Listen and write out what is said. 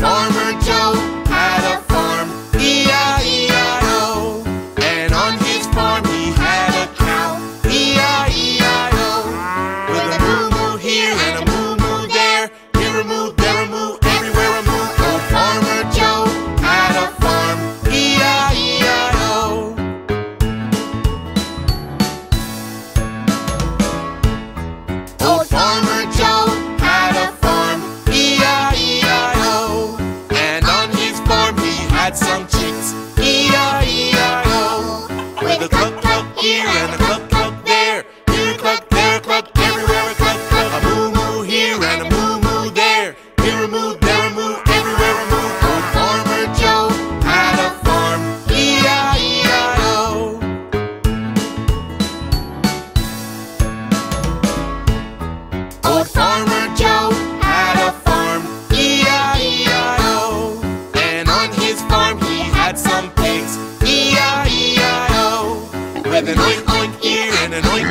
Farmer Joe had a farm, E-I-E-I-O. And on his farm he had a cow, E-I-E-I-O. With a moo-moo here and a moo-moo there, here a moo, there a moo, everywhere a moo. Oh, Farmer Joe had a farm, E-I-E-I-O. Oh, Farmer Joe had a farm, E-I-E-I-O. And on his farm he had some chicks, E-I-E-I-O. With a cluck-cluck here and a cluck-cluck there, here a cluck, there a cluck, everywhere a cluck, cluck. A moo-moo here and a moo-moo there, here a moo, there a moo, everywhere a moo. Oh, Farmer Joe had a farm, E-I-E-I-O. Oh, Farmer Joe had a farm, E-I-E-I-O. And on his farm he had some pigs, E-I-E-I-O. With an oink oink here and an oink